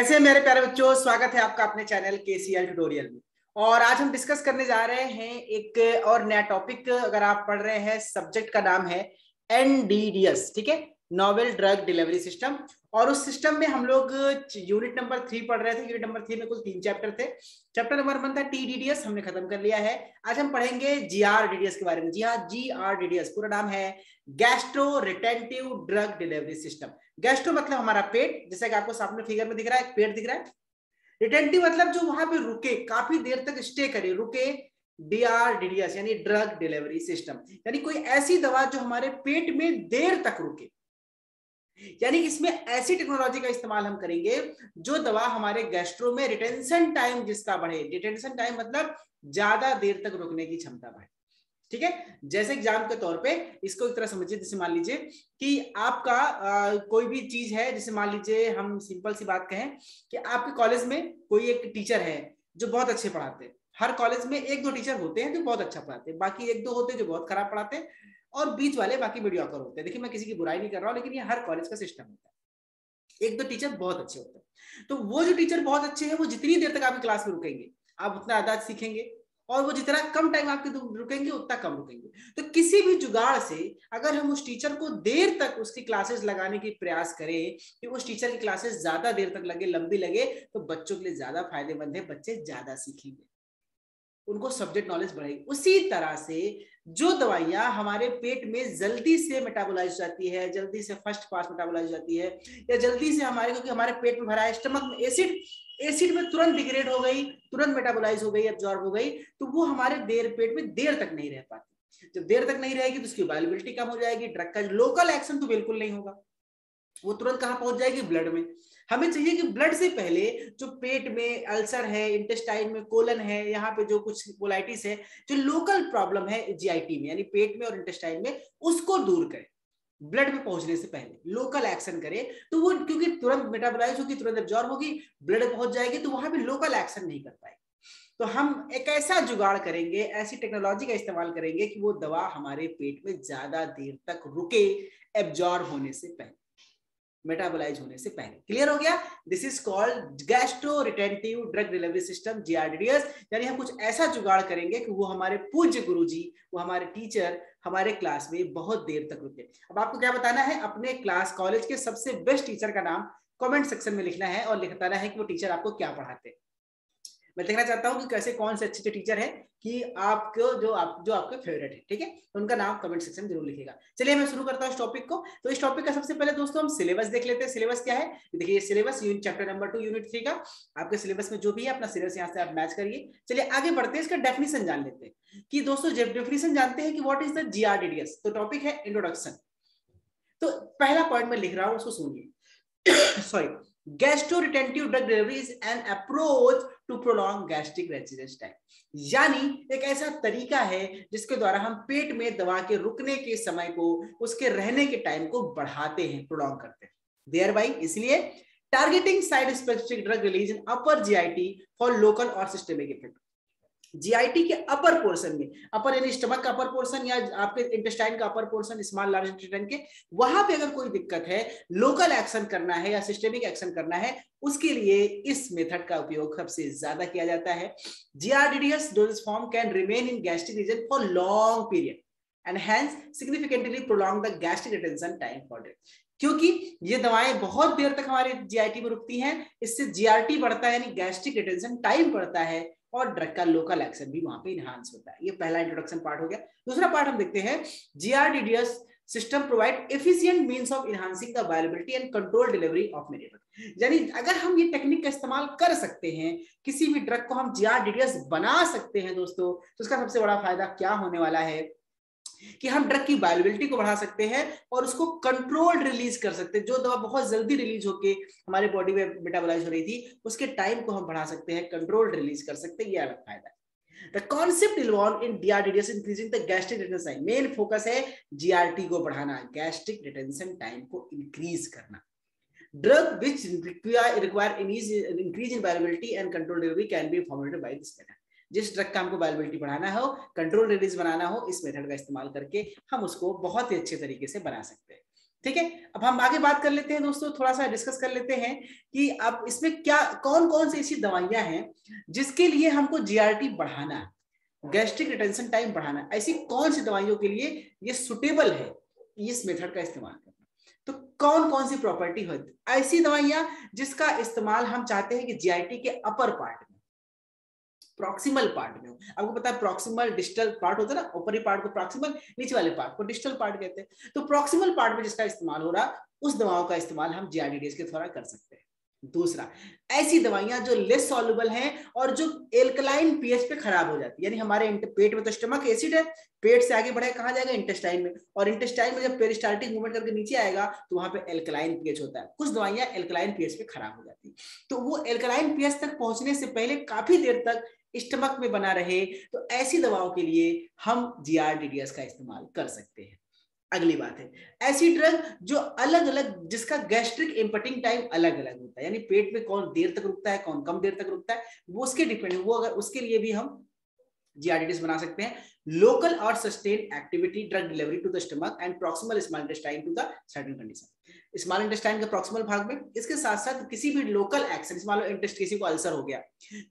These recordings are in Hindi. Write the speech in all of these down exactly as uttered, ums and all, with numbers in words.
ऐसे मेरे प्यारे बच्चों, स्वागत है आपका अपने चैनल केसीएल ट्यूटोरियल में। और आज हम डिस्कस करने जा रहे हैं एक और नया टॉपिक। अगर आप पढ़ रहे हैं, सब्जेक्ट का नाम है एनडीडीएस, ठीक है, नोवेल ड्रग डिलीवरी सिस्टम। और उस सिस्टम में हम लोग यूनिट नंबर थ्री पढ़ रहे थे। यूनिट नंबर थ्री में कुल तीन चैप्टर थे। चैप्टर नंबर वन था टीडीडीएस, हमने खत्म कर लिया है। आज हम पढ़ेंगे जीआरडीडीएस के बारे में। जी हाँ, जीआरडीडीएस पूरा नाम है gastro retentive drug delivery system. Gastro मतलब हमारा पेट, जैसे कि आपको सामने फिगर में दिख रहा है, पेट दिख रहा है। रिटेंटिव मतलब जो वहां पे रुके, काफी देर तक स्टे करे, रुके। डीआरडीडीएस यानी ड्रग डिलीवरी सिस्टम, यानी कोई ऐसी दवा जो हमारे पेट में देर तक रुके। यानी इसमें ऐसी टेक्नोलॉजी का इस्तेमाल हम करेंगे जो दवा हमारे गैस्ट्रो में रिटेंशन टाइम जिसका बढ़े। रिटेंशन टाइम मतलब ज्यादा देर तक रुकने की क्षमता बढ़े, ठीक है। जैसे एग्जाम के तौर पे इसको एक तरह समझिए, जैसे मान लीजिए कि आपका आ, कोई भी चीज है, जैसे मान लीजिए हम सिंपल सी बात कहें कि आपके कॉलेज में कोई एक टीचर है जो बहुत अच्छे पढ़ाते हैं। हर कॉलेज में एक दो टीचर होते हैं जो बहुत अच्छा पढ़ाते हैं, बाकी एक दो होते हैं जो बहुत खराब पढ़ाते हैं, और बीच वाले बाकी मीडियोकर होते हैं। देखिए, मैं किसी की बुराई नहीं कर रहा हूँ, लेकिन ये हर कॉलेज का सिस्टम होता है। एक दो टीचर बहुत अच्छे होते हैं, तो वो जो टीचर बहुत अच्छे हैं वो जितनी देर तक आपकी क्लास में रुकेंगे आप उतना ज्यादा सीखेंगे, और वो जितना कम टाइम आपके रुकेंगे उतना कम रुकेंगे। तो किसी भी जुगाड़ से अगर हम उस टीचर को देर तक उसकी क्लासेस लगाने की प्रयास करें कि उस टीचर की क्लासेस ज्यादा देर तक लगे, लंबी लगे, तो बच्चों के लिए ज्यादा फायदेमंद है। बच्चे ज्यादा सीखेंगे, उनको सब्जेक्ट नॉलेज बढ़ेगी। उसी तरह से जो दवाइयां हमारे पेट में जल्दी से मेटाबोलाइज हो जाती है, जल्दी से फर्स्ट पास मेटाबोलाइज हो जाती है, या जल्दी से हमारे, क्योंकि हमारे पेट में भरा है, स्टमक में एसिड, एसिड में तुरंत डिग्रेड हो गई, तुरंत मेटाबोलाइज हो गई, एब्जॉर्ब हो गई, तो वो हमारे देर पेट में देर तक नहीं रह पाती। जब देर तक नहीं रहेगी तो उसकी अवेलेबिलिटी कम हो जाएगी, ड्रग का लोकल एक्शन तो बिल्कुल नहीं होगा। वो तुरंत कहाँ पहुंच जाएगी? ब्लड में। हमें चाहिए कि ब्लड से पहले जो पेट में अल्सर है, इंटेस्टाइन में कोलन है, यहाँ पे जो कुछ कोलाइटिस है, जो लोकल प्रॉब्लम है जीआईटी में, यानी पेट में और इंटेस्टाइन में, उसको दूर करें। ब्लड में पहुंचने से पहले लोकल एक्शन करें, तो वो क्योंकि तुरंत मेटाबोलाइज होगी, तुरंत एब्जॉर्ब होगी, ब्लड में पहुंच जाएगी, तो वहां पर लोकल एक्शन नहीं कर पाएगी। तो हम एक ऐसा जुगाड़ करेंगे, ऐसी टेक्नोलॉजी का इस्तेमाल करेंगे कि वो दवा हमारे पेट में ज्यादा देर तक रुके, एब्जॉर्ब होने से पहले, मेटाबोलाइज होने से पहले। क्लियर हो गया? This is called gastro retentive drug delivery system, GRDDS. यानी हम कुछ ऐसा जुगाड़ करेंगे कि वो हमारे पूज्य गुरुजी, वो हमारे टीचर हमारे क्लास में बहुत देर तक रुके। अब आपको क्या बताना है? अपने क्लास कॉलेज के सबसे बेस्ट टीचर का नाम कमेंट सेक्शन में लिखना है और लिखताना है कि वो टीचर आपको क्या पढ़ाते हैं। मैं देखना चाहता हूँ कि कैसे, कौन से अच्छे टीचर है कि आपको जो आप जो आपके फेवरेट है, ठीक है, तो उनका नाम कमेंट सेक्शन में जरूर लिखेगा। चलिए मैं शुरू करता हूँ इस टॉपिक को। तो इस टॉपिक का सबसे पहले दोस्तों हम सिलेबस देख लेते हैं। सिलेबस क्या है? देखिए, ये syllabus chapter number two unit three का आपके सिलेबस में जो भी है, अपना सिलेबस यहाँ से आप मैच करिए। चलिए आगे बढ़ते हैं, इसका डेफिनेशन जान लेते हैं कि दोस्तों जब डेफिनेशन जानते हैं कि व्हाट इज द जीआरडीडीएस। तो टॉपिक है इंट्रोडक्शन। तो पहला पॉइंट में लिख रहा हूँ, उसको सुनिए। Sorry, gastro retentive drug delivery is an approach to prolong gastric residence time, यानी एक ऐसा तरीका है जिसके द्वारा हम पेट में दवा के रुकने के समय को, उसके रहने के टाइम को बढ़ाते हैं, प्रोलॉन्ग करते हैं। देयर बाई, इसलिए, targeting side specific drug release in upper GIT for local और सिस्टमिक इफेक्ट। जीआईटी के अपर पोर्शन में, अपर यानी स्टमक का अपर पोर्शन या आपके इंटेस्टाइन का upper portion, small large intestine के, वहां पे अगर कोई दिक्कत है, लोकल एक्शन करना है या सिस्टेमिक एक्शन करना है, उसके लिए इस मेथड का उपयोग सबसे ज्यादा किया जाता है। GRDDS dose form can remain in gastric region for long period and hence significantly prolong the gastric retention time for death. क्योंकि ये दवाएं बहुत देर तक हमारे जीआईटी में रुकती हैं, इससे जीआरटी बढ़ता है, यानी गैस्ट्रिक रिटेंशन टाइम बढ़ता है, और ड्रग का लोकल एक्शन भी वहां पे इनहांस होता है। ये पहला इंट्रोडक्शन पार्ट हो गया। दूसरा पार्ट हम देखते हैं, GRDDS system provide efficient means of enhancing the availability and control delivery of many drug. यानी अगर हम ये टेक्निक का इस्तेमाल कर सकते हैं, किसी भी ड्रग को हम जीआरडीडीएस बना सकते हैं दोस्तों, तो उसका सबसे बड़ा फायदा क्या होने वाला है कि हम ड्रग की बायोअवेलेबिलिटी को बढ़ा सकते हैं और उसको कंट्रोल्ड रिलीज कर सकते हैं। जो दवा बहुत जल्दी रिलीज होके हमारे बॉडी में मेटाबोलाइज हो रही थी, उसके टाइम को हम बढ़ा सकते हैं, कंट्रोल्ड रिलीज कर सकते हैं। ये अलग फायदा है। The concept involved in D R D S increasing the gastric retention time. Main focus है जीआरटी को बढ़ाना, गैस्ट्रिक रिटेंशन टाइम को इंक्रीज करना। Drug which require increase in bioavailability and control delivery can be formulated by this method. जिस ड्रग का हमको बायोअवेलेबिलिटी बढ़ाना हो, कंट्रोल रिलीज बनाना हो, इस मेथड का इस्तेमाल करके हम उसको बहुत ही अच्छे तरीके से बना सकते हैं। ठीक है। अब हम आगे बात कर लेते हैं दोस्तों, थोड़ा सा डिस्कस कर लेते हैं कि अब इसमें क्या कौन कौन सी ऐसी दवाइयां हैं जिसके लिए हमको जीआरटी बढ़ाना है, गैस्ट्रिक रिटेंशन टाइम बढ़ाना, ऐसी कौन सी दवाइयों के लिए ये सुटेबल है इस मेथड का इस्तेमाल करना। तो कौन कौन सी प्रॉपर्टी होती ऐसी दवाइयां जिसका इस्तेमाल हम चाहते हैं कि जीआईटी के अपर पार्ट में, प्रॉक्सिमल पार्ट में, आपको पता है प्रॉक्सिमल डिस्टल पार्ट होता है ना, ऊपरी पार्ट को प्रॉक्सिमल, नीचे वाले पार्ट को डिस्टल पार्ट कहते हैं। तो प्रॉक्सिमल पार्ट में जिसका इस्तेमाल हो रहा उस दवाओं का इस्तेमाल हम जीआरडीटीएस के द्वारा कर सकते हैं। दूसरा, ऐसी दवाइयां जो लेस सॉल्युबल हैं और जो एल्कलाइन पीएच पे खराब हो जाती है, यानी हमारे पेट में तो स्टमक एसिड है, पेट से आगे बढ़े कहाँ जाएगा, इंटेस्टाइन में, और इंटेस्टाइन में जब पेरिस्टाल्टिक मूवमेंट करके नीचे आएगा तो वहां पे एल्कलाइन पीएच होता है। कुछ दवाइयां एल्कलाइन पीएच पे खराब हो जाती है, तो वो एल्कलाइन पीएच तक पहुंचने से पहले काफी देर तक स्टमक में बना रहे, तो ऐसी दवाओं के लिए हम जीआरडीटीएस का इस्तेमाल कर सकते हैं। अगली बात है ऐसी ड्रग जो अलग अलग, जिसका गैस्ट्रिक इंपटिंग टाइम अलग अलग होता है, यानी पेट में कौन देर तक रुकता है कौन कम देर तक रुकता है, वो उसके डिपेंड, वो अगर उसके लिए भी हम जीआरडीटीएस बना सकते हैं। लोकल और sustain activity drug delivery to the stomach and proximal small intestine to the certain condition, small intestine के प्रॉक्सिमल भाग में, इसके साथ साथ किसी भी लोकल एक्शन, स्मॉल इंटेस्ट किसी को अल्सर हो गया,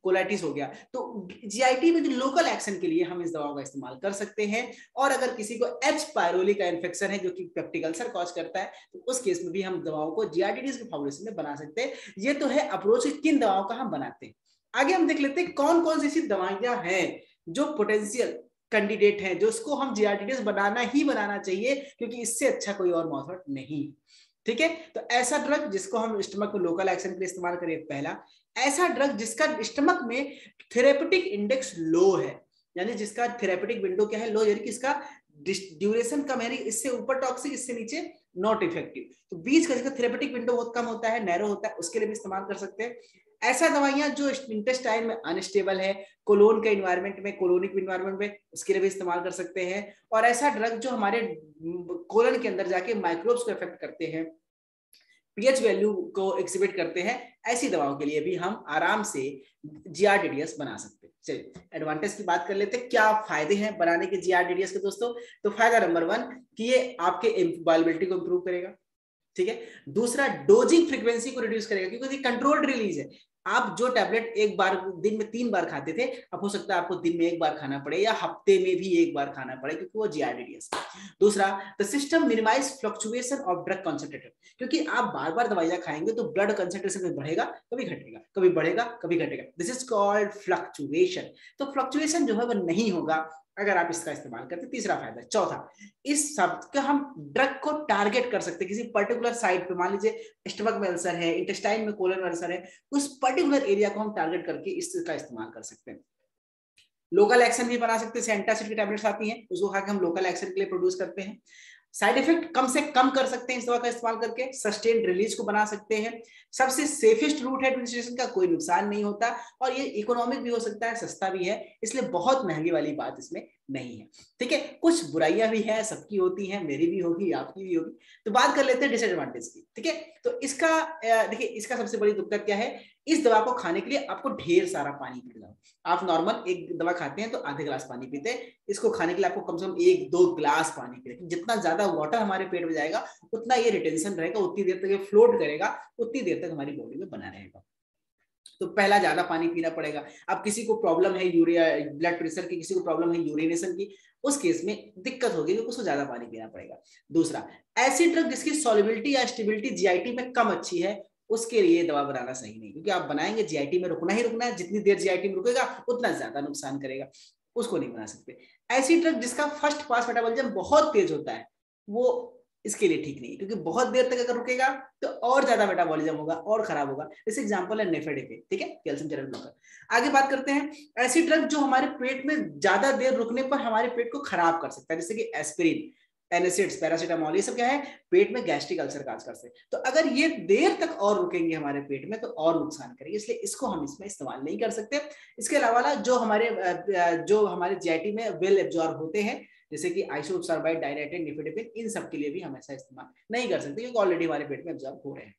कोलाइटिस हो गया, तो जीआईटी में जो लोकल एक्शन के लिए हम इस दवाओं का इस्तेमाल कर सकते हैं। और अगर किसी को एच पायरोलिक का इन्फेक्शन है जो कि पेप्टिक अल्सर कॉज करता है, तो उस केस में भी हम दवाओं को जीआरडीटीएस के फॉर्मुलेशन में बना सकते हैं। ये तो है अप्रोच किन दवाओं का हम बनाते हैं। आगे हम देख लेते हैं कौन कौन सी ऐसी दवाइयां हैं जो पोटेंशियल कैंडिडेट हैं, जो उसको हम जीआरडीटीएस बनाना ही बनाना चाहिए, क्योंकि इससे अच्छा कोई और मेथड नहीं। ठीक है, तो ऐसा ड्रग जिसको हम स्टमक में लोकल एक्शन के लिए इस्तेमाल करें पहला, ऐसा ड्रग जिसका स्टमक में थेरेपेटिक इंडेक्स लो है, यानी जिसका थेरेपेटिक विंडो क्या है, लो, यानी कि इसका ड्यूरेशन कम है, इससे ऊपर टॉक्सिक इससे नीचे नॉट इफेक्टिव, तो बीच का जिसका थेरेपेटिक विंडो बहुत कम होता है, नैरो होता है, उसके लिए भी इस्तेमाल कर सकते हैं। ऐसा दवाइयां जो इंटेस्टाइन में अनस्टेबल है, कोलोन के इन्वायरमेंट में, कोलोनिक इन्वायरमेंट में, उसके लिए भी इस्तेमाल कर सकते हैं। और ऐसा ड्रग जो हमारे कोलन के अंदर जाके माइक्रोब्स को इफेक्ट करते हैं, पीएच वैल्यू को एक्सिबिट करते हैं, ऐसी दवाओं के लिए भी हम आराम से जीआरडीटीएस बना सकते हैं। चलिए एडवांटेज की बात कर लेते हैं, क्या फायदे हैं बनाने के जीआरडीटीएस के दोस्तों। तो फायदा नंबर वन कि ये आपके बायोअवेलेबिलिटी को इम्प्रूव करेगा, ठीक है। दूसरा, डोजिंग फ्रीक्वेंसी को रिड्यूस करेगा, क्योंकि कंट्रोल्ड रिलीज है। आप जो टैबलेट एक बार दिन में तीन बार खाते थे, अब हो सकता है आपको दिन में एक बार खाना पड़े या हफ्ते में भी एक बार खाना पड़े, क्योंकि वो जीआरडीटीएस। दूसरा, the system minimize fluctuation of drug concentration, क्योंकि आप बार बार दवाइयां खाएंगे तो ब्लड कंसंट्रेशन में बढ़ेगा, कभी घटेगा, कभी बढ़ेगा, कभी घटेगा, दिस इज कॉल्ड फ्लक्चुएशन। तो फ्लक्चुएशन जो है वो नहीं होगा अगर आप इसका इस्तेमाल करते। तीसरा फायदा। चौथा, इस सब का हम ड्रग को टारगेट कर सकते हैं किसी पर्टिकुलर साइट पे, मान लीजिए स्टमक में अल्सर है, इंटेस्टाइन में कोलन अल्सर है, उस पर्टिकुलर एरिया को हम टारगेट करके इसका इस्तेमाल कर सकते हैं। लोकल एक्शन भी बना सकते हैं, सेंटासिड की टैबलेट्स आती हैं, उसको खाकर हम लोकल एक्शन के लिए प्रोड्यूस करते हैं। साइड इफेक्ट कम से कम कर सकते हैं इस दवा का इस्तेमाल करके, सस्टेन रिलीज को बना सकते हैं। सबसे सेफेस्ट रूट है एडमिनिस्ट्रेशन का, कोई नुकसान नहीं होता, और ये इकोनॉमिक भी हो सकता है, सस्ता भी है, इसलिए बहुत महंगी वाली बात इसमें नहीं है। ठीक है, कुछ बुराइयां भी हैं, सबकी होती हैं, मेरी भी होगी, आपकी भी होगी। तो बात कर लेते हैं डिसएडवांटेज की। ठीक है, तो इसका देखिए, इसका सबसे बड़ी दिक्कत क्या है, इस दवा को खाने के लिए आपको ढेर सारा पानी पीना है। आप नॉर्मल एक दवा खाते हैं तो आधे गिलास पानी पीते हैं, इसको खाने के लिए आपको कम से कम एक दो गिलास पानी पीना है। जितना ज्यादा वाटर हमारे पेट में जाएगा उतना ये रिटेंशन रहेगा, उतनी देर तक ये फ्लोट करेगा, उतनी देर तक हमारी बॉडी में बना रहेगा। तो पहला ज्यादा पानी पीना पड़ेगा। अब किसी को प्रॉब्लम है यूरिया, ब्लड प्रेशर की, किसी को प्रॉब्लम है यूरिनेशन की, उस केस में दिक्कत होगी क्योंकि उसको ज्यादा पानी पीना पड़ेगा। दूसरा, ऐसी ड्रग जिसकी सॉल्युबिलिटी या स्टेबिलिटी जीआईटी में कम अच्छी है, उसके लिए दवा बनाना सही नहीं, क्योंकि आप बनाएंगे जीआईटी में रुकना ही रुकना है, जितनी देर जीआईटी में रुकेगा उतना ज्यादा नुकसान करेगा, उसको नहीं बना सकते। ऐसी ड्रग जिसका फर्स्ट पास मेटाबॉलिज्म बहुत तेज होता है, वो इसके लिए ठीक नहीं है, क्योंकि बहुत देर तक अगर रुकेगा तो और ज्यादा मेटाबॉलिज्म होगा और खराब होगा। जैसे एग्जांपल है नेफेडेफे, ठीक है, कैल्शियम चैनल ब्लॉकर। आगे बात करते हैं ऐसी ड्रग जो हमारे पेट में ज्यादा देर रुकने पर हमारे पेट को खराब कर सकता है, जैसे कि एस्पिरिन, एनासिड्स, पैरासिटामोल, ये सब क्या है, पेट में गैस्ट्रिक अल्सर काज करते हैं। तो अगर ये देर तक और रुकेंगे हमारे पेट में तो और नुकसान करेंगे, इसलिए इसको हम इसमें इस्तेमाल नहीं कर सकते। इसके अलावा जो हमारे जो हमारे जीआईटी में वेल एब्जॉर्ब होते हैं, जैसे कि आइसोसॉर्बाइड, डायरेटेड, निफेडेपिन, इन सब के लिए भी हम ऐसा इस्तेमाल नहीं कर सकते, क्योंकि ऑलरेडी हमारे पेट में एब्जॉर्ब हो रहे हैं।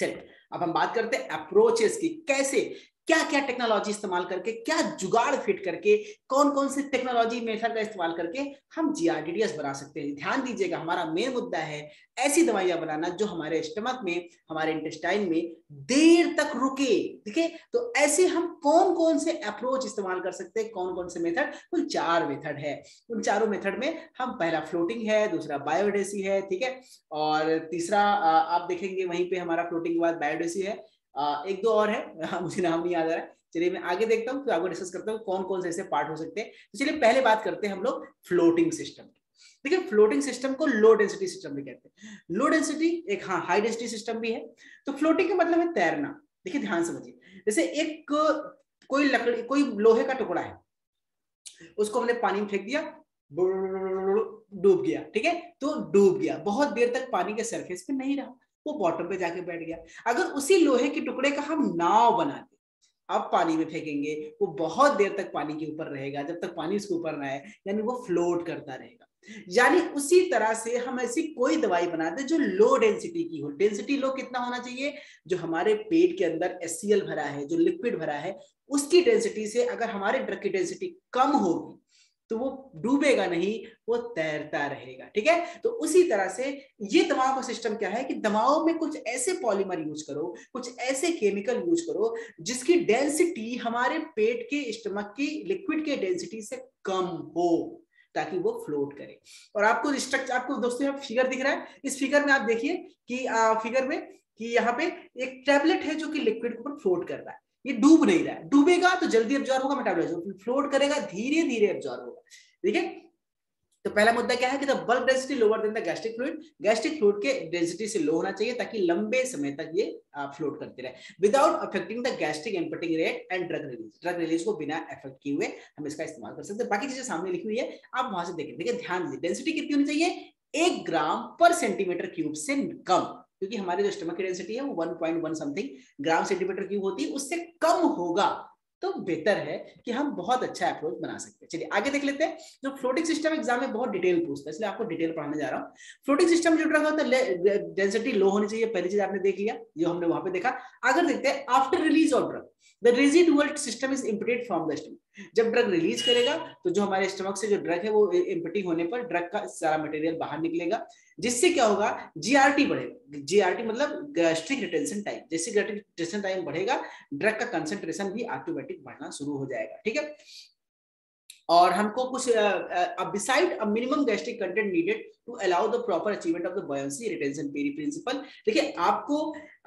चलिए अब हम बात करते हैं अप्रोचेस की, कैसे क्या क्या टेक्नोलॉजी इस्तेमाल करके, क्या जुगाड़ फिट करके, कौन कौन सी टेक्नोलॉजी मेथड का इस्तेमाल करके हम जीआरडीडीएस बना सकते हैं। ध्यान दीजिएगा, हमारा मेन मुद्दा है ऐसी दवाइयां बनाना जो हमारे स्टमक में, हमारे इंटेस्टाइन में देर तक रुके। ठीक है, तो ऐसे हम कौन कौन से अप्रोच इस्तेमाल कर सकते हैं, कौन कौन से मेथड, कुल चार मेथड है। उन चारों मेथड में हम पहला फ्लोटिंग है, दूसरा बायोडेसी है, ठीक है, और तीसरा आप देखेंगे वहीं पे हमारा फ्लोटिंग के बाद बायोडेसी है, एक दो और है, मुझे नाम नहीं याद आ रहा है। चलिए मैं आगे देखता हूँ, फिर आगे डिस्कस करता हूँ कौन कौन से ऐसे पार्ट हो सकते हैं। तो चलिए पहले बात करते हैं हम लोग फ्लोटिंग सिस्टम। देखिए फ्लोटिंग सिस्टम को लो डेंसिटी सिस्टम भी कहते हैं। लो डेंसिटी एक हाँ हाई डेंसिटी सिस्टम भी है। तो फ्लोटिंग का मतलब है तैरना। देखिए ध्यान समझिए, जैसे एक कोई लकड़ी, कोई लोहे का टुकड़ा है, उसको हमने पानी में फेंक दिया, डूब गया, ठीक है, तो डूब गया, बहुत देर तक पानी के सरफेस पे नहीं रहा, वो बॉटम पे जाके बैठ गया। अगर उसी लोहे के टुकड़े का हम नाव बना दें, अब पानी में फेंकेंगे, वो बहुत देर तक पानी के ऊपर रहेगा, जब तक पानी उसके ऊपर ना आए, यानी वो फ्लोट करता रहेगा। यानी उसी तरह से हम ऐसी कोई दवाई बना दें जो लो डेंसिटी की हो। डेंसिटी लो कितना होना चाहिए, जो हमारे पेट के अंदर एचसीएल भरा है, जो लिक्विड भरा है, उसकी डेंसिटी से अगर हमारे ड्रग की डेंसिटी कम होगी तो वो डूबेगा नहीं, वो तैरता रहेगा। ठीक है, तो उसी तरह से ये दवाओं का सिस्टम क्या है कि दवाओं में कुछ ऐसे पॉलीमर यूज करो, कुछ ऐसे केमिकल यूज करो जिसकी डेंसिटी हमारे पेट के, स्टमक की लिक्विड के डेंसिटी से कम हो, ताकि वो फ्लोट करे। और आपको स्ट्रक्चर, आपको दोस्तों यहाँ फिगर दिख रहा है, इस फिगर में आप देखिए कि आ, फिगर में कि यहाँ पे एक टैबलेट है जो कि लिक्विड के ऊपर फ्लोट कर रहा है, ये डूब नहीं रहा है। डूबेगा तो जल्दी एब्जॉर्ब होगा, मेटाबोलाइज होगा, फ्लोट करेगा धीरे धीरे एब्जॉर्ब होगा। ठीक है, तो पहला मुद्दा क्या है कि the bulk density lower than the gastric fluid, gastric fluid के डेंसिटी से लो होना चाहिए ताकि लंबे समय तक ये फ्लोट करते रहे without affecting the gastric emptying rate and drug release. Drug release को बिना अफेक्ट किए हुए हम इसका इस्तेमाल कर सकते हैं। बाकी चीजें सामने लिखी हुई है, आप वहां से देखें। देखिए ध्यान दीजिए, डेंसिटी कितनी होनी चाहिए, एक ग्राम पर सेंटीमीटर क्यूब से कम, क्योंकि हमारे जो स्टमक की डेंसिटी है वो one point one something gram centimetre cube होती है, उससे कम होगा तो बेहतर है कि हम बहुत अच्छा अप्रोच बना सकते हैं। चलिए आगे देख लेते हैं। जो फ्लोटिंग सिस्टम एग्जाम में बहुत डिटेल पूछता है, इसलिए आपको डिटेल पढ़ाने जा रहा हूँ। फ्लोटिंग सिस्टम जो ड्रग होता है, डेंसिटी लो होनी चाहिए, पहली चीज आपने देख लिया, जो हमने वहां पे देखा। अगर देखते हैं after release of drug the residual system is emptied from the stomach. जब ड्रग रिलीज करेगा तो जो हमारे स्टमक से जो ड्रग है वो इंपटी होने पर ड्रग का सारा मटेरियल बाहर निकलेगा, जिससे क्या होगा, जीआरटी बढ़ेगा। जीआरटी मतलब गैस्ट्रिक रिटेंशन टाइम। जैसे गैस्ट्रिक रिटेंशन टाइम बढ़ेगा, ड्रग का कंसंट्रेशन भी ऑटोमेटिक बढ़ना शुरू हो जाएगा। ठीक है, और हमको कुछ beside a minimum gastric content needed to allow the proper achievement of the buoyancy retention principle. देखिए आपको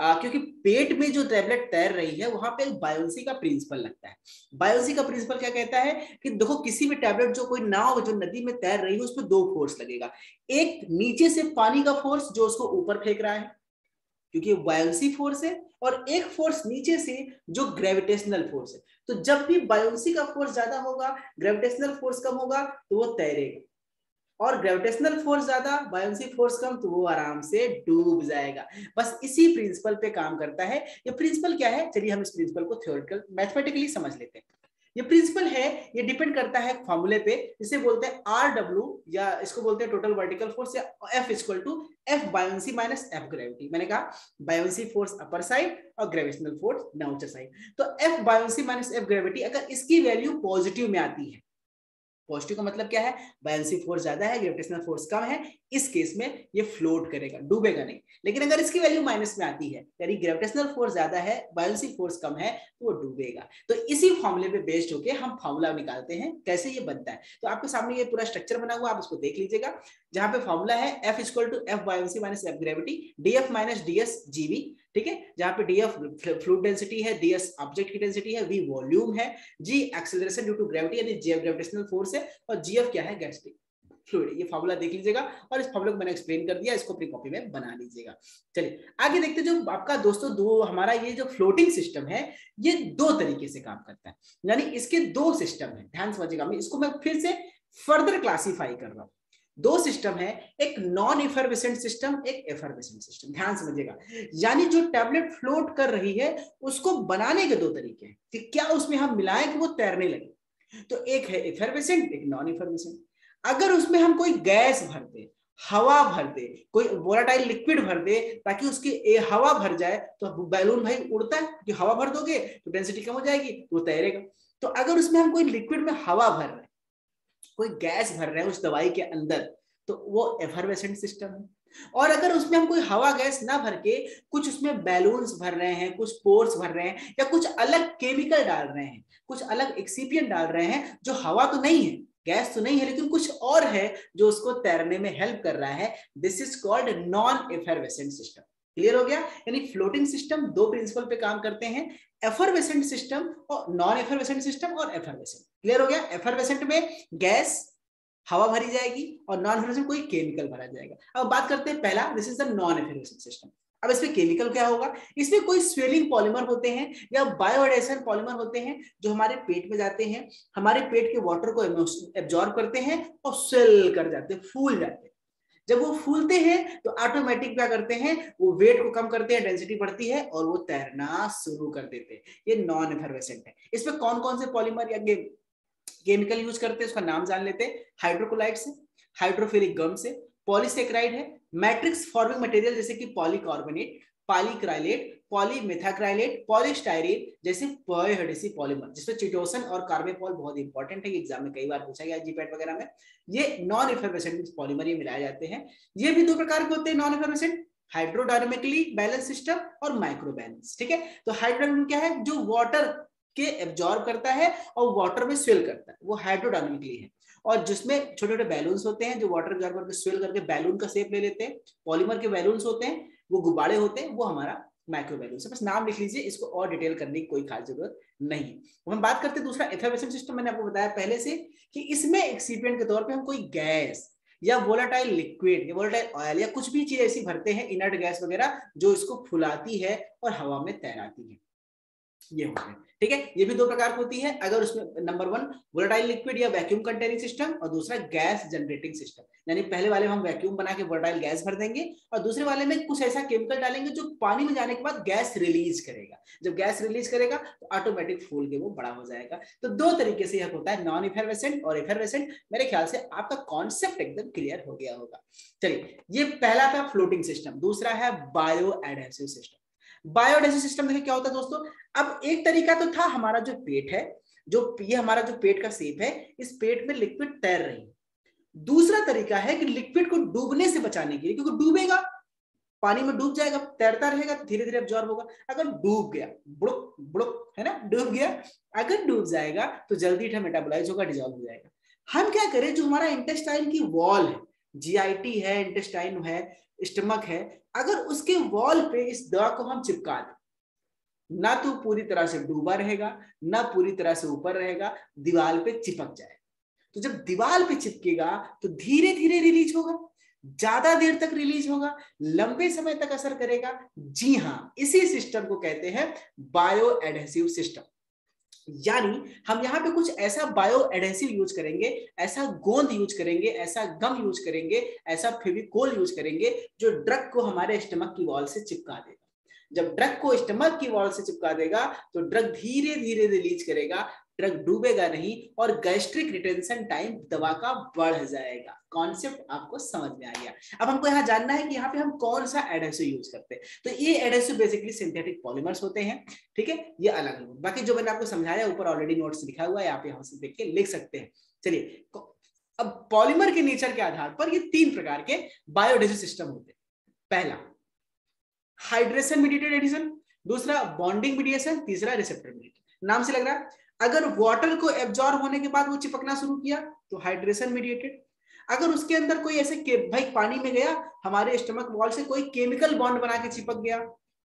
uh, क्योंकि पेट में जो टैबलेट तैर रही है वहां पे बायोंसी का प्रिंसिपल लगता है। बायोंसी का प्रिंसिपल क्या कहता है कि देखो किसी भी टैबलेट जो कोई नाव जो नदी में तैर रही है उस पर दो फोर्स लगेगा, एक नीचे से पानी का फोर्स जो उसको ऊपर फेंक रहा है क्योंकि बायोंसी फोर्स है, और एक फोर्स नीचे से जो ग्रेविटेशनल फोर्स है। तो जब भी बायोंसी का फोर्स ज्यादा होगा, ग्रेविटेशनल फोर्स कम होगा तो वो तैरेगा, और ग्रेविटेशनल फोर्स ज्यादा, बायोंसी फोर्स कम, तो वो आराम से डूब जाएगा। बस इसी प्रिंसिपल पे काम करता है। ये प्रिंसिपल क्या है, चलिए हम इस प्रिंसिपल को थ्योरेटिकल मैथमेटिकली समझ लेते हैं। ये प्रिंसिपल है, ये डिपेंड करता है फॉर्मूले पे, जिसे बोलते हैं आर डब्ल्यू, या इसको बोलते हैं टोटल वर्टिकल फोर्स, या F equal to F buoyancy minus F gravity. मैंने कहा बायोंसी फोर्स अपर साइड और ग्रेविटेशनल फोर्स डाउनचर साइड। तो F buoyancy minus F gravity, अगर इसकी वैल्यू पॉजिटिव में आती है, पॉजिटिव का मतलब क्या है, बायोंसी फोर्स ज्यादा है, ग्रेविटेशनल फोर्स कम है, इस केस में ये फ्लोट करेगा, डूबेगा नहीं। लेकिन अगर इसकी वैल्यू माइनस में आती है, यानी ग्रेविटेशनल फोर्स ज्यादा है, बायोंसी फोर्स कम है, तो वो डूबेगा। तो इसी फॉर्मूले पे बेस्ड होके हम फॉर्मूला निकालते हैं कैसे ये बनता है। तो आपके सामने ये पूरा स्ट्रक्चर बना हुआ, आप उसको देख लीजिएगा, जहां पे फॉर्मूला है F equal to F buoyancy minus F gravity, D F minus D S G V. ठीक है, जहां पे df फ्लूइड डेंसिटी है, ds ऑब्जेक्ट की डेंसिटी है, v वॉल्यूम है, g acceleration due to gravity यानी g ग्रेविटेशनल फोर्स है, और gf क्या है, गैस्ट्रिक फ्लूइड। ये फार्मूला देख लीजिएगा, और इस फार्मूला को मैंने एक्सप्लेन कर दिया, इसको अपनी कॉपी में बना लीजिएगा। चलिए आगे देखते हैं। जो आपका दोस्तों दो हमारा ये जो फ्लोटिंग सिस्टम है ये दो तरीके से काम करता है, यानी इसके दो सिस्टम है। ध्यान समझिएगा, इसको मैं फिर से फर्दर क्लासीफाई कर रहा हूँ। दो सिस्टम है, एक नॉन एफर्वेसेंट सिस्टम, एक एफर्वेसेंट सिस्टम। ध्यान समझिएगा, यानी जो टैबलेट फ्लोट कर रही है उसको बनाने के दो तरीके हैं कि क्या उसमें हम मिलाएं कि वो तैरने लगे। तो एक है एफर्वेसेंट, एक नॉन एफर्वेसेंट। अगर उसमें हम कोई गैस भर दें हवा भर दे, कोई वोलाटाइल लिक्विड भर दे ताकि उसकी ए, हवा भर जाए तो बैलून भाई उड़ता है क्योंकि हवा भर दोगे तो डेंसिटी कम हो जाएगी तो वो तैरेगा। तो अगर उसमें हम कोई लिक्विड में हवा भर रहे हैं, कोई गैस भर रहे हैं उस दवाई के अंदर, तो वो एफर्वेसेंट सिस्टम है। और अगर उसमें हम कोई हवा गैस ना भर के कुछ उसमें बैलून्स भर रहे हैं, कुछ पोर्स भर रहे हैं या कुछ अलग केमिकल डाल रहे हैं, कुछ अलग एक्सिपिएंट डाल रहे हैं जो हवा तो नहीं है, गैस तो नहीं है, लेकिन कुछ और है जो उसको तैरने में हेल्प कर रहा है, this is called non effervescent system. Clear हो गया? यानी फ्लोटिंग सिस्टम दो प्रिंसिपल पे काम करते हैं, एफर्वेसेंट सिस्टम और नॉन एफर्वेसेंट सिस्टम और एफर्वेसेंट। क्लियर हो गया? एफर्वेसेंट में गैस हवा भरी जाएगी और नॉन एफर्वेसेंट कोई केमिकल भरा जाएगा। अब बात करते हैं पहला, this is the non effervescent system. अब इसमें केमिकल क्या होगा? इसमें कोई स्वेलिंग पॉलीमर होते हैं या बायोअवेलेबिलिटी पॉलीमर होते हैं जो हमारे पेट में जाते हैं, हमारे पेट के वाटर को एब्जॉर्ब करते हैं और स्वेल कर जाते हैं, फूल जाते हैं। जब वो फूलते हैं तो ऑटोमेटिक क्या करते हैं, वो वेट को कम करते हैं, डेंसिटी बढ़ती है और वो तैरना शुरू कर देते हैं। ये नॉन एफर्वेसेंट है। इसमें कौन कौन से पॉलीमर या केमिकल यूज करते हैं उसका नाम जान लेते हैं। हाइड्रोकोलाइट्स है, हाइड्रोफिलिक गम्स है, पॉलीसेकेराइड है, मैट्रिक्स फॉर्मिंग मटेरियल जैसे कि पॉलीकार्बोनेट, पॉलीक्राइलेट, पॉलीमेथाक्राइलेट, पॉलीस्टाइरीन जैसे पॉलीहेडेसी पॉलीमर, जिसमें चिटोसन और कार्बेपॉल बहुत इंपॉर्टेंट है, एग्जाम में कई बार पूछा गया जीपैट वगैरह में। ये नॉन एफर्वेसेंट पॉलीमर ये मिलाए जाते हैं। ये भी दो प्रकार के होते हैं non effervescent, hydrodynamically balance system और माइक्रो बैलेंस। ठीक है, तो हाइड्रोडायनामिक क्या है, जो वाटर के एब्जॉर्ब करता है और वाटर में स्वेल करता है, वो हाइड्रोडायनामिकली है। और जिसमें छोटे छोटे बैलून्स होते हैं जो वाटर एब्जॉर्बर में स्वेल करके बैलून का शेप ले लेते हैं, पॉलीमर के बैलून्स होते हैं, वो गुब्बारे होते हैं, वो हमारा माइक्रो बैलून है। बस नाम लिख लीजिए, इसको और डिटेल करने की कोई खास जरूरत नहीं है। तो हम बात करते हैं दूसरा एफर्वेसेंट सिस्टम। मैंने आपको बताया पहले से कि इसमें एक्सिपिएंट के तौर पे हम कोई गैस या वोलेटाइल लिक्विड या वोलेटाइल ऑयल या कुछ भी चीज ऐसी भरते हैं, इनर्ट गैस वगैरह, जो इसको फुलाती है और हवा में तैराती है। ये होते हैं, ठीक है, ये भी दो प्रकार की होती है। अगर उसमें नंबर वन वोलेटाइल लिक्विड या वैक्यूम कंटेनिंग सिस्टम और दूसरा गैस जनरेटिंग सिस्टम, यानी पहले वाले में हम वैक्यूम बना के वोलेटाइल गैस भर देंगे और दूसरे वाले में कुछ ऐसा केमिकल डालेंगे जो पानी में जाने के बाद गैस रिलीज करेगा। जब गैस रिलीज करेगा तो ऑटोमेटिक फूल के वो बड़ा हो जाएगा। तो दो तरीके से यह होता है, नॉन एफर्वेसेंट और एफर्वेसेंट। मेरे ख्याल से आपका कॉन्सेप्ट एकदम क्लियर हो गया होगा। चलिए, ये पहला था फ्लोटिंग सिस्टम। दूसरा है बायोएडहेसिव सिस्टम। बायोएडहेसिव सिस्टम देखिए क्या होता है दोस्तों। अब एक तरीका तो था हमारा जो पेट है, जो ये हमारा जो पेट का शेप है, इस पेट में लिक्विड तैर रही है। दूसरा तरीका है कि लिक्विड को डूबने से बचाने के लिए, क्योंकि डूबेगा, पानी में डूब जाएगा, तैरता रहेगा, धीरे धीरे एब्जॉर्ब होगा। अगर डूब गया, बुड़ुक बुड़ुक, है ना, डूब गया, अगर डूब जाएगा तो जल्दी मेटाबोलाइज होगा, डिजॉल्व हो जाएगा। हम क्या करें, जो हमारा इंटेस्टाइन की वॉल है, जीआईटी है, इंटेस्टाइन है, स्टमक है, अगर उसके वॉल पे इस दवा को हम चिपका दें, ना तो पूरी तरह से डूबा रहेगा, ना पूरी तरह से ऊपर रहेगा, दीवार पे चिपक जाए। तो जब दीवार पे चिपकेगा तो धीरे धीरे रिलीज होगा, ज्यादा देर तक रिलीज होगा, लंबे समय तक असर करेगा। जी हाँ, इसी सिस्टम को कहते हैं बायोएडहेसिव सिस्टम। यानी हम यहाँ पे कुछ ऐसा बायोएडहेसिव यूज करेंगे, ऐसा गोंद यूज करेंगे, ऐसा गम यूज करेंगे, ऐसा फेविकोल यूज करेंगे जो ड्रग को हमारे स्टमक की वॉल से चिपका देगा। जब ड्रग को स्टमक की वॉल से चिपका देगा तो ड्रग धीरे धीरे रिलीज करेगा, ड्रग डूबेगा नहीं और गैस्ट्रिक रिटेंशन टाइम दवा का बढ़ जाएगा। कॉन्सेप्ट आपको समझ में आ गया। अब हमको यहाँ जानना है कि यहाँ पे हम कौन सा एडहेसिव यूज करते हैं। तो ये एडहेसिव बेसिकली सिंथेटिक पॉलीमर्स होते हैं, ठीक है, ये अलग अलग। बाकी जो मैंने आपको समझाया ऊपर ऑलरेडी नोट्स लिखा हुआ है, आप यहाँ से देख के लिख सकते हैं। चलिए, अब पॉलीमर के नेचर के आधार पर ये तीन प्रकार के बायोएडहेसिव सिस्टम होते हैं। पहला हाइड्रेशन मीडिएटेड एडहेशन, दूसरा बॉन्डिंग मीडिएशन, तीसरा रिसेप्टर मीडिएटेड। नाम से लग रहा है, अगर वाटर को एब्जॉर्ब होने के बाद वो चिपकना शुरू किया तो हाइड्रेशन मीडिएटेड। अगर उसके अंदर कोई ऐसे भाई पानी में गया, हमारे स्टमक वॉल से कोई केमिकल बॉन्ड बना के चिपक गया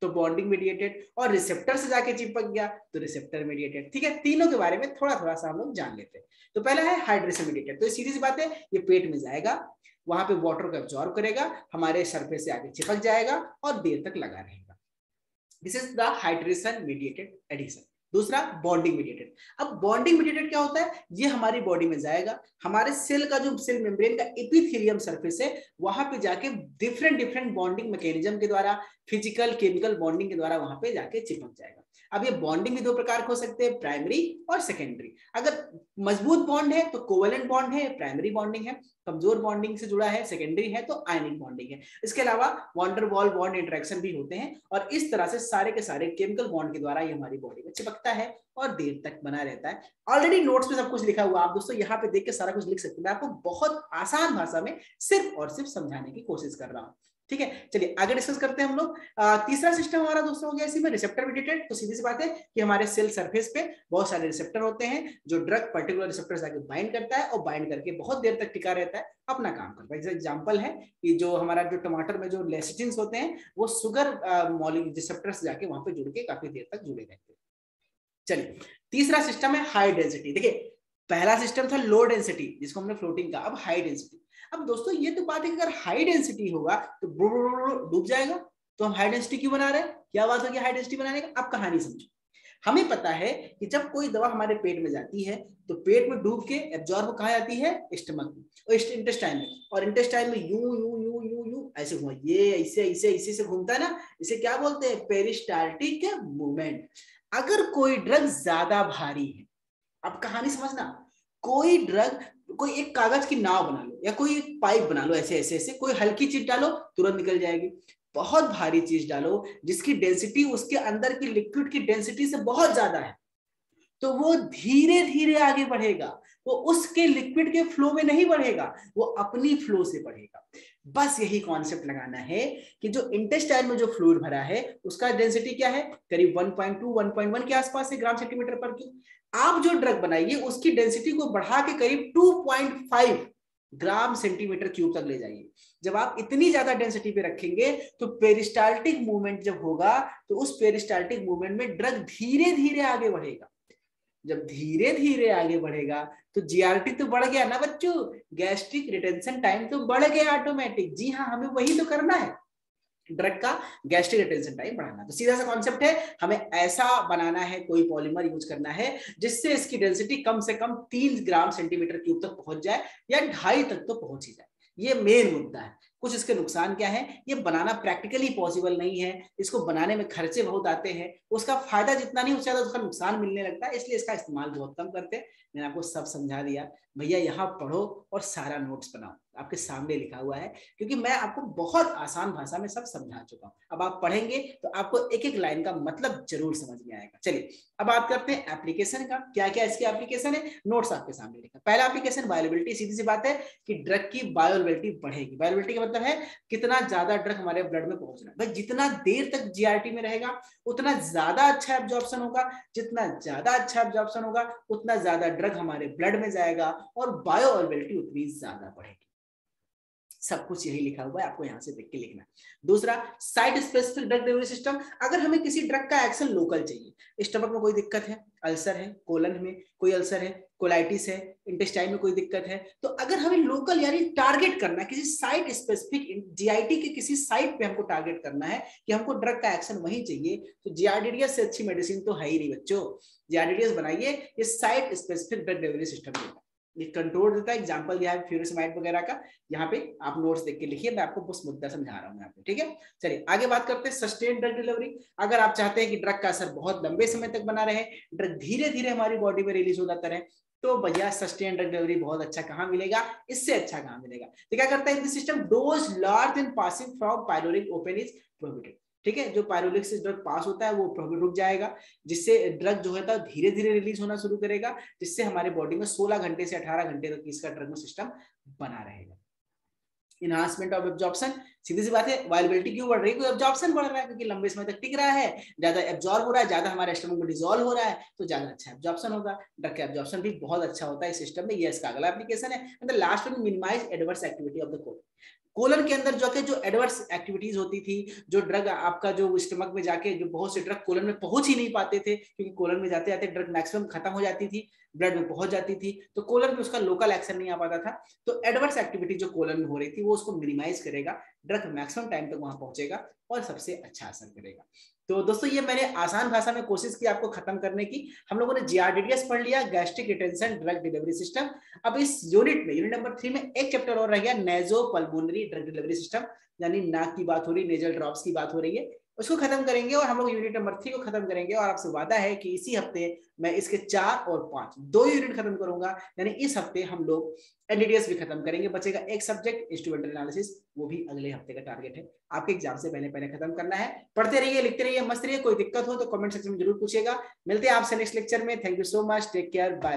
तो बॉन्डिंग मीडिएटेड, और रिसेप्टर से जाके चिपक गया तो रिसेप्टर मीडिएटेड। ठीक है, तीनों के बारे में थोड़ा थोड़ा सा हम लोग जान लेते हैं। तो पहला है हाइड्रेशन मीडिएटेड। तो ये सीधी सी बात है, ये पेट में जाएगा, वहां पे वाटर को एब्जॉर्ब करेगा, हमारे सरफेस से आगे चिपक जाएगा और देर तक लगा रहेगा। This is the hydration mediated adhesion. दूसरा बॉन्डिंग मीडिएटेड। अब बॉन्डिंग मीडिएटेड क्या होता है, ये हमारी बॉडी में जाएगा, हमारे सेल का जो सेल मेम्ब्रेन का एपिथेलियम सरफेस है वहां पे जाके डिफरेंट डिफरेंट बॉन्डिंग मैकेनिज्म के द्वारा, फिजिकल केमिकल बॉन्डिंग के द्वारा वहां पे जाके चिपक जाएगा। अब ये बॉन्डिंग भी दो प्रकार हो सकते हैं, प्राइमरी और सेकेंडरी। अगर मजबूत बॉन्ड है तो कोवेलेंट बॉन्ड है, प्राइमरी बॉन्डिंग है। कमजोर बॉन्डिंग से जुड़ा है, सेकेंडरी है तो आयनिक बॉन्डिंग है। इसके अलावा वॉन्डर वॉल बॉन्ड इंटरेक्शन भी होते हैं। और इस तरह से सारे के सारे केमिकल बॉन्ड के द्वारा ये हमारी बॉडी में चिपकता है और देर तक बना रहता है। ऑलरेडी नोट्स में सब कुछ लिखा हुआ, आप दोस्तों यहाँ पे देख के सारा कुछ लिख सकते हैं। मैं आपको बहुत आसान भाषा में सिर्फ और सिर्फ समझाने की कोशिश कर रहा हूँ, ठीक है। चलिए आगे डिस्कस करते हैं हम लोग। तीसरा सिस्टम हमारा दोस्तों हो गया इसी में रिसेप्टर रिलेटेड। तो सीधी सी बात है कि हमारे सेल सरफेस पे बहुत सारे रिसेप्टर होते हैं जो ड्रग पर्टिकुलर रिसेप्टर से आके बाइंड करता है और बाइंड करके बहुत देर तक टिका रहता है, अपना काम करता है। जैसे एग्जांपल है कि जो हमारा जो टमाटर में जो लेसिटिन होते हैं वो शुगर मॉलिक्यूल रिसेप्टर से जाके वहां पर जुड़ के काफी देर तक जुड़े रहते हैं। चलिए तीसरा सिस्टम है हाई डेंसिटी। देखिए पहला सिस्टम था लो डेंसिटी जिसको हमने फ्लोटिंग का, अब हाई डेंसिटी। अब दोस्तों ये तो बात है कि अगर हाई डेंसिटी होगा तो डूब जाएगा, तो हम हाई डेंसिटी क्यों बना रहे हैं, क्या बात होगी हाई डेंसिटी बनाने का। अब कहानी समझो, हमें पता है कि जब कोई दवा हमारे पेट में जाती है तो पेट में डूब के एब्जॉर्ब कहाँ जाती है, स्टमक में और इंटेस्टाइन में, और इंटेस्टाइन में यूं यूं यूं यूं यूं ऐसे घूमा, ये ऐसे ऐसे ऐसे से घूमता है ना, इसे क्या बोलते हैं, पेरिस्टाल्टिक मूवमेंट। अगर कोई ड्रग ज्यादा भारी है, अब कहानी समझना, कोई ड्रग, कोई एक कागज की नाव बना लो या कोई एक पाइप बना लो, ऐसे ऐसे ऐसे कोई हल्की चीज डालो तुरंत निकल जाएगी, बहुत भारी चीज डालो जिसकी डेंसिटी उसके अंदर की लिक्विड की डेंसिटी से बहुत ज्यादा है तो वो धीरे धीरे आगे बढ़ेगा, वो उसके लिक्विड के फ्लो में नहीं बढ़ेगा, वो अपनी फ्लो से बढ़ेगा। बस यही कॉन्सेप्ट लगाना है कि जो इंटेस्टाइन में जो फ्लूइड भरा है उसका डेंसिटी क्या है, करीब one point two, one point one के आसपास है ग्राम सेंटीमीटर पर क्यूब। आप जो ड्रग बनाइए उसकी डेंसिटी को बढ़ा के करीब two point five gram centimetre cube तक ले जाइए। जब आप इतनी ज्यादा डेंसिटी पे रखेंगे तो पेरिस्टाल्टिक मूवमेंट जब होगा तो उस पेरिस्टाल्टिक मूवमेंट में ड्रग धीरे धीरे आगे बढ़ेगा। जब धीरे धीरे आगे बढ़ेगा तो जीआरटी तो बढ़ गया ना बच्चों, गैस्ट्रिक रिटेंशन टाइम तो बढ़ गया ऑटोमेटिक। जी हाँ, हमें वही तो करना है, ड्रग का गैस्ट्रिक रिटेंशन टाइम बढ़ाना। तो सीधा सा कॉन्सेप्ट है, हमें ऐसा बनाना है, कोई पॉलीमर यूज करना है जिससे इसकी डेंसिटी कम से कम तीन ग्राम सेंटीमीटर क्यूब तक पहुंच जाए या ढाई तक तो पहुंच ही जाए। ये मेन मुद्दा है। कुछ इसके नुकसान क्या है, ये बनाना प्रैक्टिकली पॉसिबल नहीं है, इसको बनाने में खर्चे बहुत आते हैं, उसका फायदा जितना नहीं उससे ज्यादा उसका नुकसान मिलने लगता है, इसलिए इसका इस्तेमाल बहुत कम करते हैं। मैंने आपको सब समझा दिया, भैया यहाँ पढ़ो और सारा नोट्स बनाओ, आपके सामने लिखा हुआ है, क्योंकि मैं आपको बहुत आसान भाषा में सब समझा चुका हूँ। अब आप पढ़ेंगे तो आपको एक एक लाइन का मतलब जरूर समझ में आएगा। चलिए अब बात करते हैं एप्लीकेशन का, क्या क्या इसकी एप्लीकेशन है, नोट्स आपके सामने लिखा। पहला एप्लीकेशन बायोअवेलेबिलिटी। सीधी सी बात है कि ड्रग की बायोअवेलेबिलिटी बढ़ेगी। बायोअवेलेबिलिटी का मतलब है कितना ज्यादा ड्रग हमारे ब्लड में पहुंचना है। भाई जितना देर तक जीआरटी में रहेगा उतना ज्यादा अच्छा एब्जॉर्प्शन होगा, जितना ज्यादा अच्छा एब्जॉर्प्शन होगा उतना ज्यादा ड्रग हमारे ब्लड में जाएगा और बायोअवेलेबिलिटी उतनी ज्यादा बढ़ेगी। सब कुछ यही लिखा हुआ है, आपको यहाँ से देख के लिखना। दूसरा, site specific drug delivery system. अगर हमें किसी ड्रग का एक्शन लोकल चाहिए, स्टमक में कोई दिक्कत है, अल्सर है, कोलन में कोई अल्सर है, कोलाइटिस है, इंटेस्टाइन में कोई दिक्कत है, तो अगर हमें लोकल यानी टारगेट करना है किसी साइट स्पेसिफिक, जीआईटी के किसी साइट पे हमको टारगेट करना है कि हमको ड्रग का एक्शन वहीं चाहिए, तो जीआरडीडीएस से अच्छी मेडिसिन तो है ही नहीं बच्चों। जीआरडीडीएस बनाइए, ये site specific drug delivery system है, ये कंट्रोल देता है। एग्जांपल दिया है फ्यूरोड वगैरह का, यहाँ पे आप नोट्स देख के लिखिए, मैं आपको बस मुद्दा समझा रहा हूँ यहाँ पे, ठीक है। चलिए आगे बात करते हैं सस्टेन ड्रग डिलीवरी। अगर आप चाहते हैं कि ड्रग का असर बहुत लंबे समय तक बना रहे, ड्रग धीरे धीरे हमारी बॉडी में रिलीज हो जाता रहे, तो भैया सस्टेन ड्रग डिलीवरी बहुत अच्छा कहाँ मिलेगा, इससे अच्छा कहाँ मिलेगा। तो क्या करता है system, dose large and passing from pyloric open is prohibited, ठीक है। जो पायरोलिक से ड्रग पास होता है वो प्रोहिबिट रुक जाएगा, जिससे ड्रग जो है था धीरे धीरे रिलीज होना शुरू करेगा, जिससे हमारे बॉडी में सोलह घंटे से अठारह घंटे तक इसका ड्रग में सिस्टम बना रहेगा। Enhancement of absorption. सीधी सी बात है, वायबिलिटी क्यों बढ़ रही है, कोई एब्जॉर्प्शन बढ़ रहा है क्योंकि लंबे समय तक टिक रहा है, ज्यादा एब्जॉर्ब हो रहा है, ज्यादा हमारे स्टमक में डिसॉल्व हो रहा है, तो ज्यादा अच्छा एब्जॉर्प्शन होगा, ड्रग का एब्जॉर्प्शन भी बहुत अच्छा होता है इस सिस्टम में। ये इसका अगला एप्लीकेशन है। And the last one, minimise adverse activity of the colon. Colon के अंदर जाके जो एडवर्स एक्टिविटीज होती थी, जो ड्रग आपका जो स्टमक में जाके, जो बहुत से ड्रग कोलन में पहुंच ही नहीं पाते थे क्योंकि कोलन में जाते जाते ड्रग मैक्सिमम खत्म हो जाती थी, ब्लड में पहुंच जाती थी, तो कोलन में उसका लोकल एक्शन नहीं आ पाता था, तो एडवर्स एक्टिविटी जो कोलन में हो रही थी वो उसको मिनिमाइज करेगा, ड्रग मैक्सिमम टाइम तक वहां पहुंचेगा और सबसे अच्छा असर करेगा। तो दोस्तों ये मैंने आसान भाषा में कोशिश की आपको खत्म करने की। हम लोगों ने जीआरडीटीएस पढ़ लिया, gastric retention drug delivery system. अब इस यूनिट में, यूनिट नंबर थ्री में एक चैप्टर और रह गया, नेजोपल्मोनरी ड्रग डिलीवरी सिस्टम, यानी नाक की बात हो रही, नेजल ड्रॉप्स की बात हो रही है, उसको खत्म करेंगे और हम लोग यूनिट नंबर थ्री को खत्म करेंगे। और आपसे वादा है कि इसी हफ्ते मैं इसके चार और पांच दो यूनिट खत्म करूंगा, यानी इस हफ्ते हम लोग एनडीडीएस भी खत्म करेंगे, बचेगा एक सब्जेक्ट इंस्ट्रूमेंटल एनालिसिस, वो भी अगले हफ्ते का टारगेट है, आपके एग्जाम से पहले पहले खत्म करना है। पढ़ते रहिए, लिखते रहिए, मस्त रहिए। कोई दिक्कत हो तो कमेंट सेक्शन में जरूर पूछिएगा। मिलते हैं आपसे नेक्स्ट लेक्चर में। Thank you so much, take care, bye.